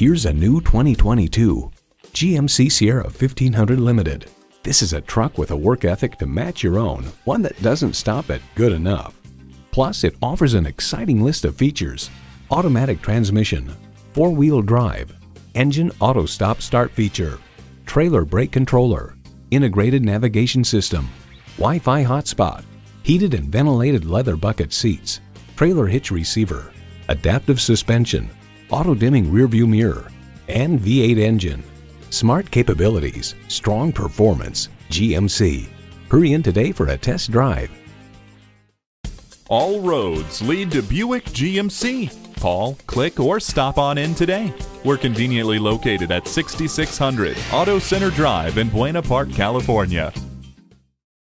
Here's a new 2022 GMC Sierra 1500 Limited. This is a truck with a work ethic to match your own, one that doesn't stop at good enough. Plus, it offers an exciting list of features: automatic transmission, four-wheel drive, engine auto stop start feature, trailer brake controller, integrated navigation system, Wi-Fi hotspot, heated and ventilated leather bucket seats, trailer hitch receiver, adaptive suspension, auto-dimming rearview mirror, and V8 engine. Smart capabilities, strong performance, GMC. Hurry in today for a test drive. All roads lead to Buick GMC. Call, click, or stop on in today. We're conveniently located at 6600 Auto Center Drive in Buena Park, California.